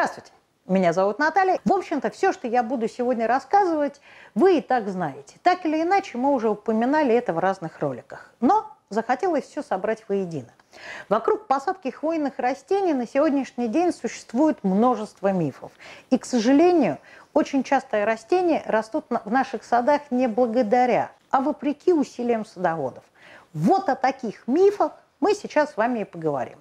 Здравствуйте, меня зовут Наталья. В общем-то, все, что я буду сегодня рассказывать, вы и так знаете. Так или иначе, мы уже упоминали это в разных роликах. Но захотелось все собрать воедино. Вокруг посадки хвойных растений на сегодняшний день существует множество мифов. И, к сожалению, очень часто растения растут в наших садах не благодаря, а вопреки усилиям садоводов. Вот о таких мифах мы сейчас с вами и поговорим.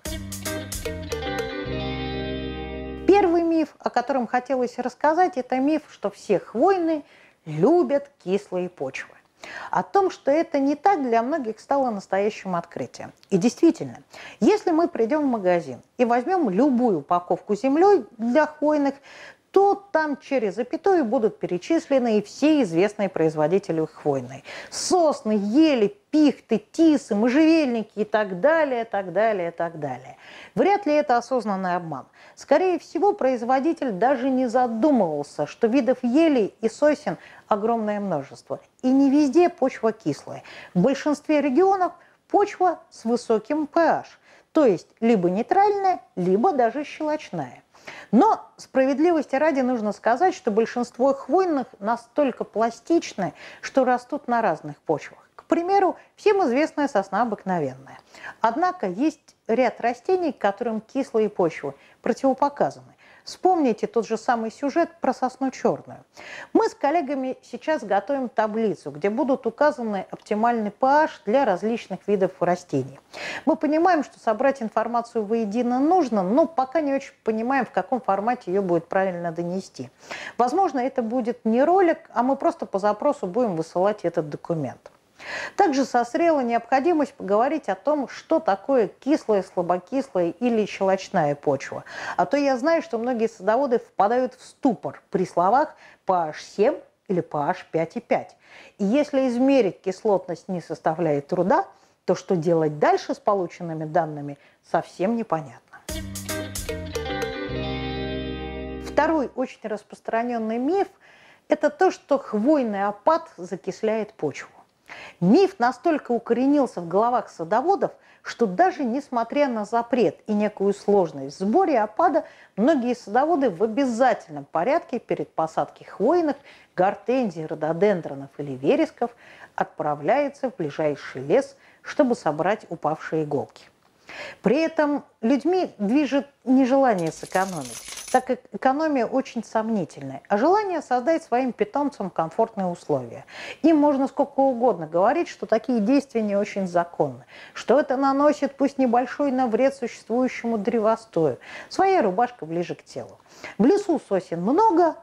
Первый миф, о котором хотелось рассказать, это миф, что все хвойные любят кислые почвы. О том, что это не так, для многих стало настоящим открытием. И действительно, если мы придем в магазин и возьмем любую упаковку с землей для хвойных, то там через запятую будут перечислены и все известные производители хвойной. Сосны, ели, пихты, тисы, можжевельники и так далее, так далее, так далее. Вряд ли это осознанный обман. Скорее всего, производитель даже не задумывался, что видов елей и сосен огромное множество. И не везде почва кислая. В большинстве регионов почва с высоким pH, то есть либо нейтральная, либо даже щелочная. Но справедливости ради нужно сказать, что большинство хвойных настолько пластичны, что растут на разных почвах. К примеру, всем известная сосна обыкновенная. Однако есть ряд растений, которым кислые почвы противопоказаны. Вспомните тот же самый сюжет про сосну черную. Мы с коллегами сейчас готовим таблицу, где будут указаны оптимальный pH для различных видов растений. Мы понимаем, что собрать информацию воедино нужно, но пока не очень понимаем, в каком формате ее будет правильно донести. Возможно, это будет не ролик, а мы просто по запросу будем высылать этот документ. Также созрела необходимость поговорить о том, что такое кислая, слабокислая или щелочная почва. А то я знаю, что многие садоводы впадают в ступор при словах pH 7 или pH 5,5. И если измерить кислотность не составляет труда, то что делать дальше с полученными данными, совсем непонятно. Второй очень распространенный миф – это то, что хвойный опад закисляет почву. Миф настолько укоренился в головах садоводов, что даже несмотря на запрет и некую сложность в сборе опада, многие садоводы в обязательном порядке перед посадкой хвойных, гортензий, рододендронов или вересков отправляются в ближайший лес, чтобы собрать упавшие иголки. При этом людьми движет нежелание сэкономить, так как экономия очень сомнительная, а желание создать своим питомцам комфортные условия. Им можно сколько угодно говорить, что такие действия не очень законны, что это наносит пусть небольшой вред существующему древостою. Своя рубашка ближе к телу. В лесу сосен много,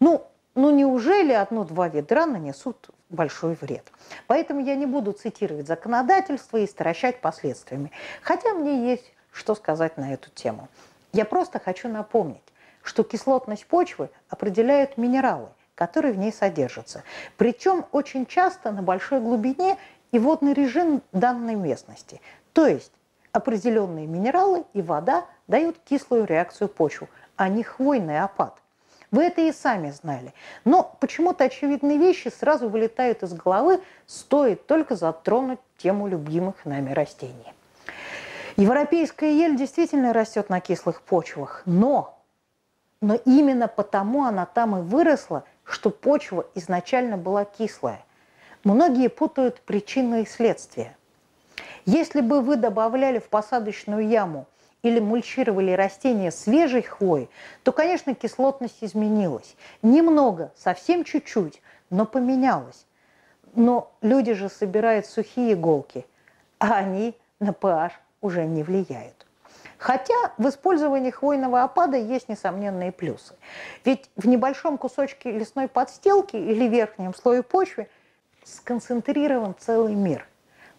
ну неужели 1-2 ведра нанесут большой вред? Поэтому я не буду цитировать законодательство и стращать последствиями, хотя мне есть что сказать на эту тему. Я просто хочу напомнить, что кислотность почвы определяют минералы, которые в ней содержатся. Причем очень часто на большой глубине и водный режим данной местности. То есть определенные минералы и вода дают кислую реакцию почвы, а не хвойный опад. Вы это и сами знали. Но почему-то очевидные вещи сразу вылетают из головы, стоит только затронуть тему любимых нами растений. Европейская ель действительно растет на кислых почвах, но именно потому она там и выросла, что почва изначально была кислая. Многие путают причины и следствия. Если бы вы добавляли в посадочную яму или мульчировали растения свежей хвоей, то, конечно, кислотность изменилась. Немного, совсем чуть-чуть, но поменялась. Но люди же собирают сухие иголки, а они на pH уже не влияют. Хотя в использовании хвойного опада есть несомненные плюсы. Ведь в небольшом кусочке лесной подстилки или верхнем слое почвы сконцентрирован целый мир.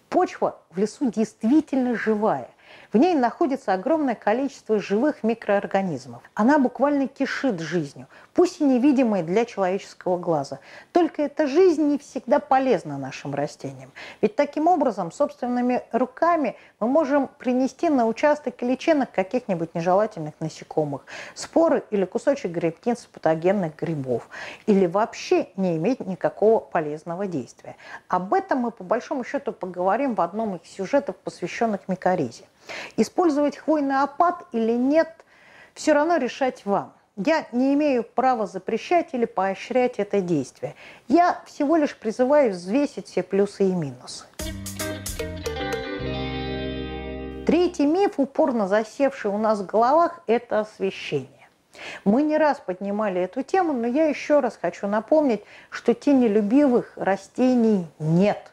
Почва в лесу действительно живая. В ней находится огромное количество живых микроорганизмов. Она буквально кишит жизнью, пусть и невидимой для человеческого глаза. Только эта жизнь не всегда полезна нашим растениям. Ведь таким образом, собственными руками мы можем принести на участок личинок каких-нибудь нежелательных насекомых, споры или кусочек грибницы патогенных грибов, или вообще не иметь никакого полезного действия. Об этом мы по большому счету поговорим в одном из сюжетов, посвященных микоризе. Использовать хвойный опад или нет, все равно решать вам. Я не имею права запрещать или поощрять это действие. Я всего лишь призываю взвесить все плюсы и минусы. Третий миф, упорно засевший у нас в головах, это освещение. Мы не раз поднимали эту тему, но я еще раз хочу напомнить, что тенелюбивых растений нет.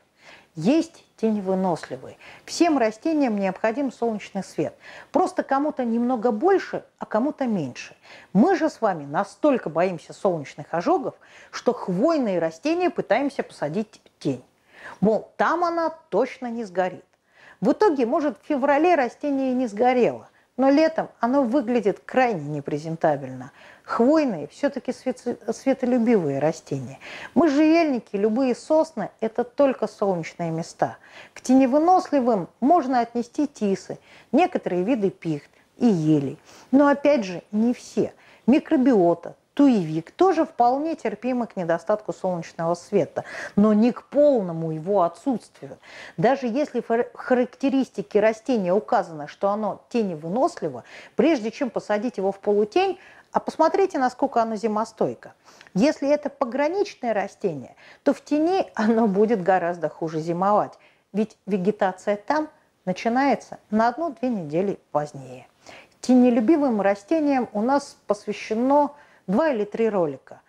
Есть теневыносливые. Всем растениям необходим солнечный свет. Просто кому-то немного больше, а кому-то меньше. Мы же с вами настолько боимся солнечных ожогов, что хвойные растения пытаемся посадить в тень. Мол, там она точно не сгорит. В итоге, может, в феврале растение и не сгорело. Но летом оно выглядит крайне непрезентабельно. Хвойные все-таки светолюбивые растения. Можжевельники, любые сосны – это только солнечные места. К теневыносливым можно отнести тисы, некоторые виды пихт и елей. Но опять же, не все. Микробиота, туевик тоже вполне терпимы к недостатку солнечного света, но не к полному его отсутствию. Даже если в характеристике растения указано, что оно теневыносливо, прежде чем посадить его в полутень, а посмотрите, насколько оно зимостойко. Если это пограничное растение, то в тени оно будет гораздо хуже зимовать, ведь вегетация там начинается на 1-2 недели позднее. Тенелюбивым растениям у нас посвящено 2 или 3 ролика.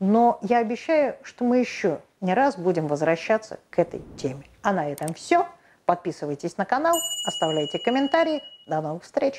Но я обещаю, что мы еще не раз будем возвращаться к этой теме. А на этом все. Подписывайтесь на канал, оставляйте комментарии. До новых встреч!